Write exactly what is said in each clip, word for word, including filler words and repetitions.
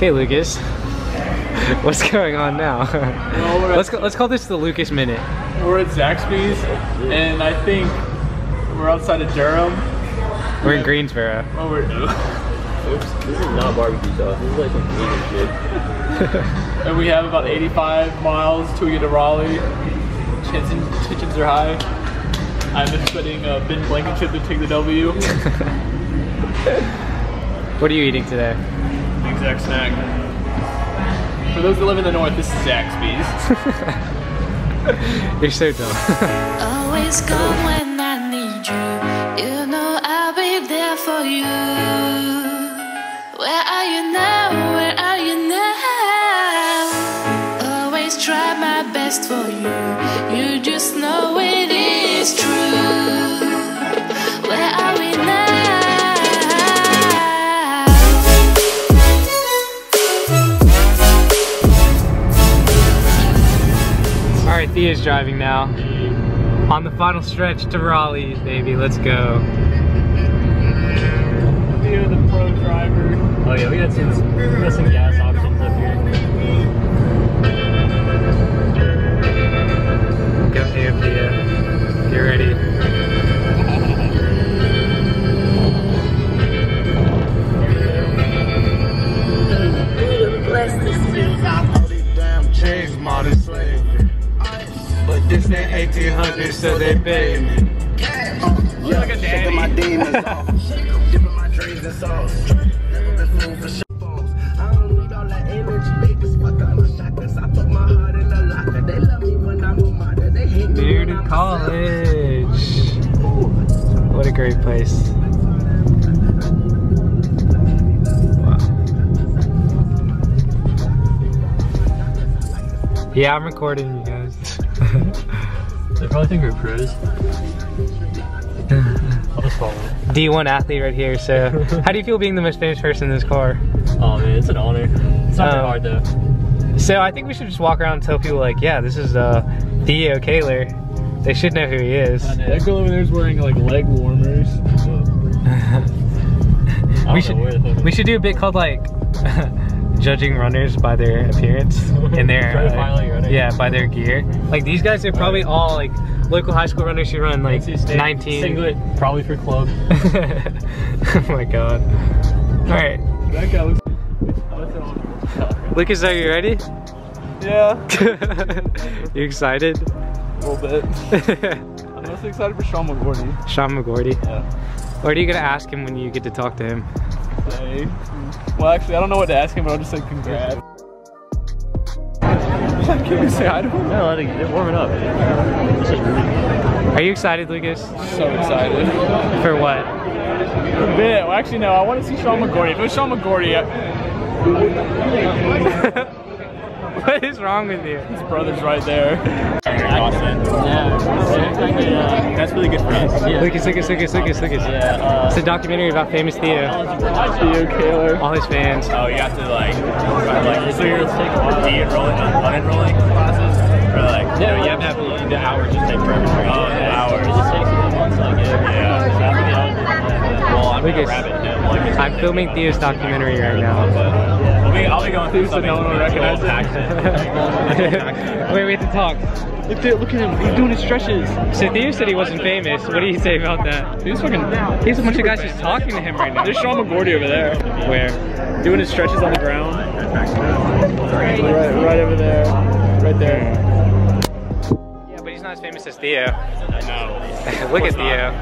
Hey Lucas, what's going on now? Well, let's at, call, let's call this the Lucas Minute. We're at Zaxby's, and I think we're outside of Durham. We're yeah. in Greensboro. Oh, we're no. Oops, this is not barbecue sauce. This is like some vegan shit. And we have about eighty-five miles till we get to Raleigh. Chances, tensions are high. I'm expecting uh, Ben Blankenship to take the W. What are you eating today? Big Zack snack. For those that live in the north, this is Zaxby's. You're so dumb. Always come when I need you. You know I'll be there for you. Where are you now? Where are you now? Always try my best for you. You just know it is true. Where are we now? Alright, Thea's driving now. On the final stretch to Raleigh, baby, let's go. Theo, the pro driver. Oh yeah, we got some, we got some gas options up here. Go Theo, Theo. Get ready. This ain't eighteen hundred, so they pay me. Look at that. My demons off. Dipping my dreams in sauce. Never been moved for shit balls. I don't need all that energy. They just fuck up my shotguns. I put my heart in a locker. They love me when I'm a mother. They hate me. Dude, in college. What a great place. Wow. Yeah, I'm recording you guys. They probably think we're pros. I'll just follow it. D one athlete right here, so how do you feel being the most famous person in this car? Oh man, it's an honor. It's not um, hard though. So I think we should just walk around and tell people like, yeah, this is uh, Theo Kaler. They should know who he is. I know. That girl over there is wearing like leg warmers. I we, should, we should do a bit called like judging runners by their appearance and their uh, yeah by their gear. Like these guys are probably all like local high school runners who run like nineteen singlet, probably for club. Oh my god! All right. That guy looks. Lucas, are you ready? Yeah. You excited? A little bit. I'm mostly excited for Sean McGorty. Sean McGorty. Yeah. What are you gonna ask him when you get to talk to him? Hey. Well, actually, I don't know what to ask him, but I'll just say congrats. Can we say hi to him? No, I think they're warming up. Are you excited, Lucas? So excited. For what? A bit. Well, actually, no. I want to see Sean McGorty. If it was Sean McGorty, I... What is wrong with you? His brother's right there. Yeah, that's really good for us. Yeah. Lucas, Lucas, Lucas, Lucas, Lucas. Yeah, uh, it's a documentary about famous Theo. Theo Taylor. All his fans. Oh, you have to like, like so you're de-enrolling, unenrolling classes, or like, you know, you have to have the hours just take forever. Oh, the hours. It just takes a month to get. Yeah. Well, I'm Lucas. I'm filming Theo's documentary right now. I'll be going through so no one will recognize it. Wait, we have to talk. Look, there, look at him, he's doing his stretches. So Theo said he wasn't famous. What do you say about that? He's fucking, he's a bunch of guys just talking to him right now. There's Sean McGorty over there. Where? Doing his stretches on the ground. Right, right over there. Right there. Yeah, but he's not as famous as Theo. I know. Look at Theo.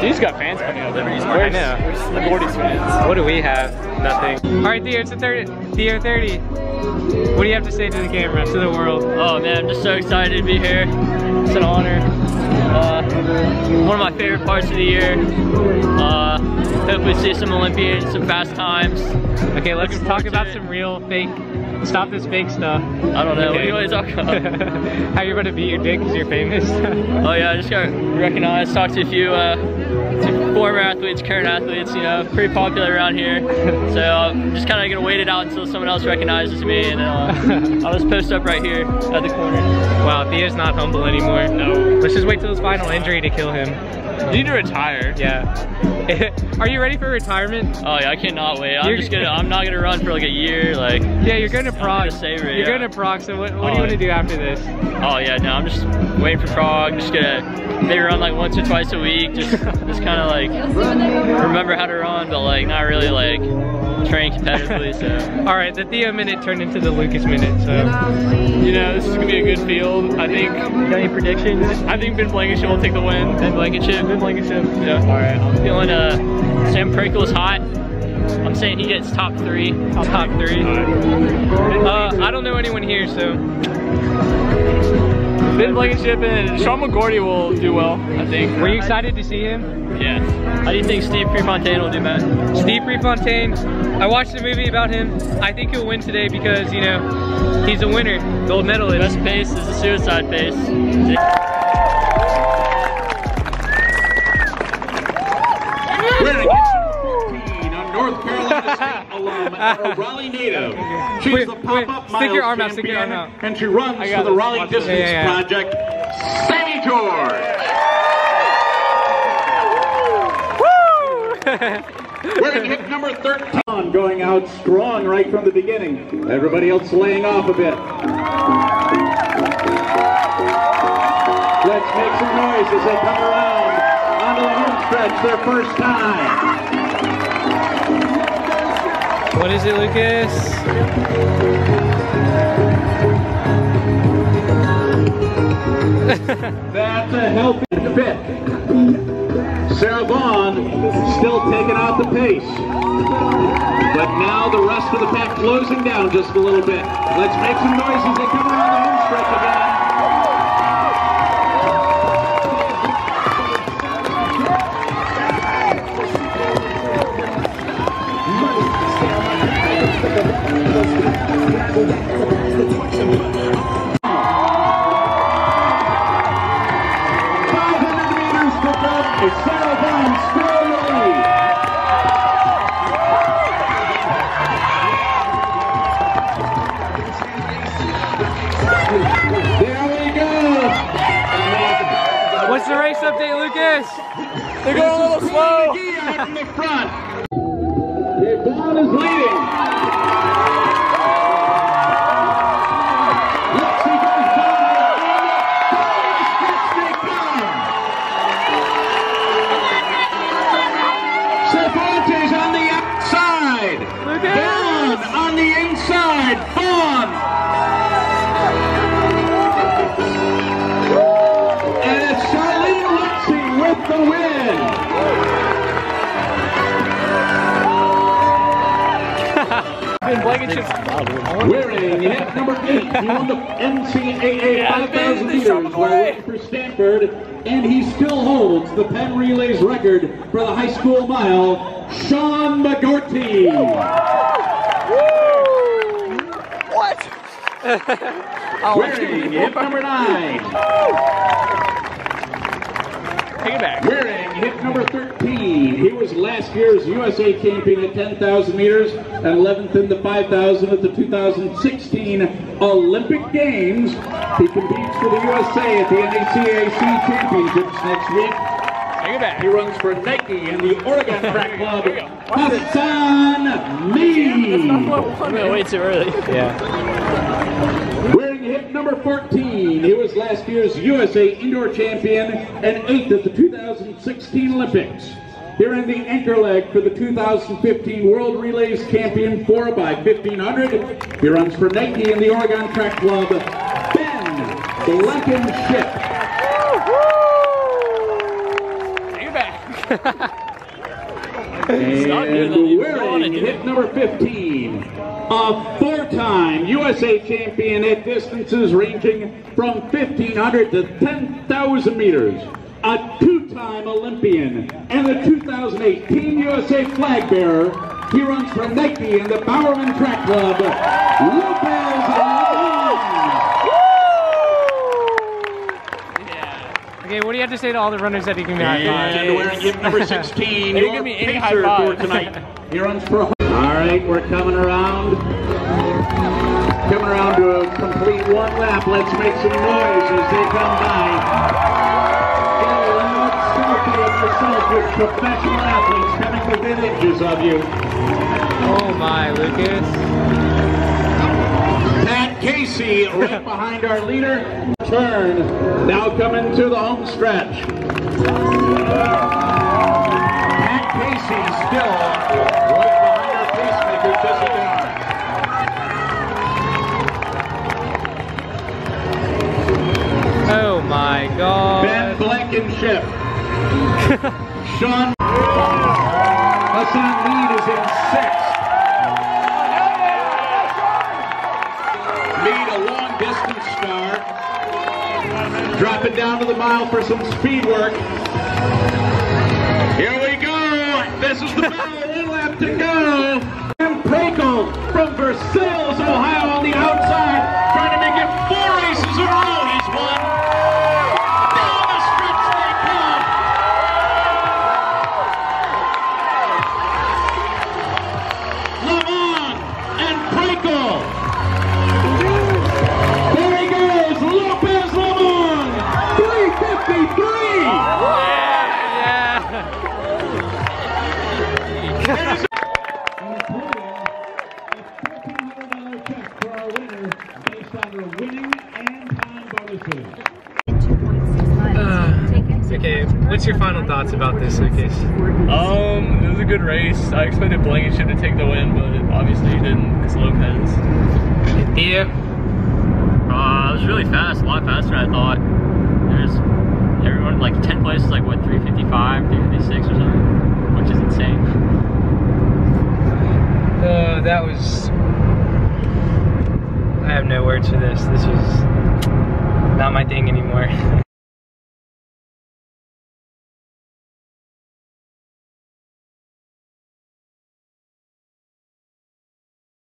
He's got fans coming out there. I know. Where's McGorty's fans? What do we have? Nothing. Alright, Theo, it's a thirty, Theo thirty. What do you have to say to the camera, to the world? Oh man, I'm just so excited to be here. It's an honor. Uh, one of my favorite parts of the year. Uh, hopefully see some Olympians, some fast times. Okay, let's talk about some real fake. Stop this fake stuff. I don't know. Okay. What do you want to talk about? How you about to beat your dick because you're famous? Oh yeah, I just got recognized. Talked to a few uh, to former athletes, current athletes. You know, pretty popular around here. So I'm um, just kind of gonna wait it out until someone else recognizes me, and then uh, I'll just post up right here at the corner. Wow, Theo's not humble anymore. No. Let's just wait till his final injury to kill him. You need to retire. Yeah. Are you ready for retirement? Oh yeah, I cannot wait. I'm you're just gonna. I'm not gonna run for like a year. Like. Yeah, you're going to Prague. Savor it, you're yeah. going to Prague. So what, what oh, do you want to do after this? Oh yeah, no, I'm just waiting for Prague. Just gonna maybe run like once or twice a week. Just, just kind of like remember how to run, but like not really like train competitively. So. All right, the Theo minute turned into the Lucas minute. So. You know, this is gonna be a good field. I think. You got any predictions? I think Ben Blankenship will take the win. Ben Blankenship. Ben Blankenship. Yeah. All right. I'm feeling uh, Sam Prekel is hot. I'm saying he gets top three. Top, top three. Right. Uh, I don't know anyone here, so. Ben Blankenship and Sean McGorty will do well, I think. Were you excited to see him? Yeah. How do you think Steve Prefontaine will do, Matt? Steve Prefontaine, I watched the movie about him. I think he'll win today because, you know, he's a winner, gold medalist. Best pace is the suicide pace. A Raleigh native. She's wait, the pop-up miles stick your arm champion, out, stick your arm out. And she runs for the Raleigh Watch Distance yeah, yeah. Project, Sandy George. Woo! We're in hit number thirteen, going out strong right from the beginning. Everybody else laying off a bit. Let's make some noise as they come around onto the home stretch, their first time. What is it, Lucas? That's a healthy pick. Sarah Vaughn still taking out the pace. But now the rest of the pack closing down just a little bit. Let's make some noise as they come around the home stretch again. What's the race update, Lucas? They're going a little slow. Out in the front. Vaughn is leading. Yes, he goes down. Cervantes on the outside. Vaughn on the inside. Vaughn. The win. We're in hit number eight. He won the N C A A yeah, five thousand meters away for Stanford, and he still holds the Penn Relays record for the high school mile. Sean McGorty. What? We're in hit number nine. Take it back. Wearing hit number thirteen. He was last year's U S A champion at ten thousand meters and eleventh in the five thousand at the two thousand sixteen Olympic Games. He competes for the U S A at the N A C A C Championships next week. Take it back. He runs for Nike and the Oregon Track Club. Hassan Mead. No, way too early. Yeah. We're hit number fourteen. He was last year's U S A indoor champion and eighth at the two thousand sixteen Olympics. He ran the anchor leg for the two thousand fifteen World Relays champion four by fifteen hundred. He runs for Nike and the Oregon Track Club. Ben Blankenship. Take it back. And we're in hit number fifteen. A four-time U S A champion at distances ranging from fifteen hundred to ten thousand meters. A two-time Olympian and the two thousand eight Team U S A flag bearer. He runs for Nike and the Bowerman Track Club. Lopez. Okay, what do you have to say to all the runners that you can get? And we're in hit number sixteen. You give me any high five for tonight. He runs for. Alright, we're coming around. Coming around to a complete one lap. Let's make some noise as they come by. your professional athletes coming within inches of you. Oh my, Lucas. Pat Casey right behind our leader. Turn, now coming to the home stretch. Pat Casey still right behind our pacemaker just about. Oh my God. Ben Blankenship. Sean. Hassan Mead is in sixth. Mead, a long distance star. Dropping down to the mile for some speed work. Here we go. This is the mile. One lap to go. Jim Pekel from Versailles, Ohio, on the outside, trying to make it four races in a row. He's won. Down the stretch they come. Lamont and Pekel. What's your final thoughts about this, Lucas? Um, it was a good race. I expected Blankenship to take the win, but obviously he didn't. It's Lopez. Theo? Uh, it was really fast, a lot faster than I thought. There's everyone, like ten places, like what, three fifty-five, three fifty-six or something, which is insane. Uh, that was. I have no words for this. This was not my thing anymore.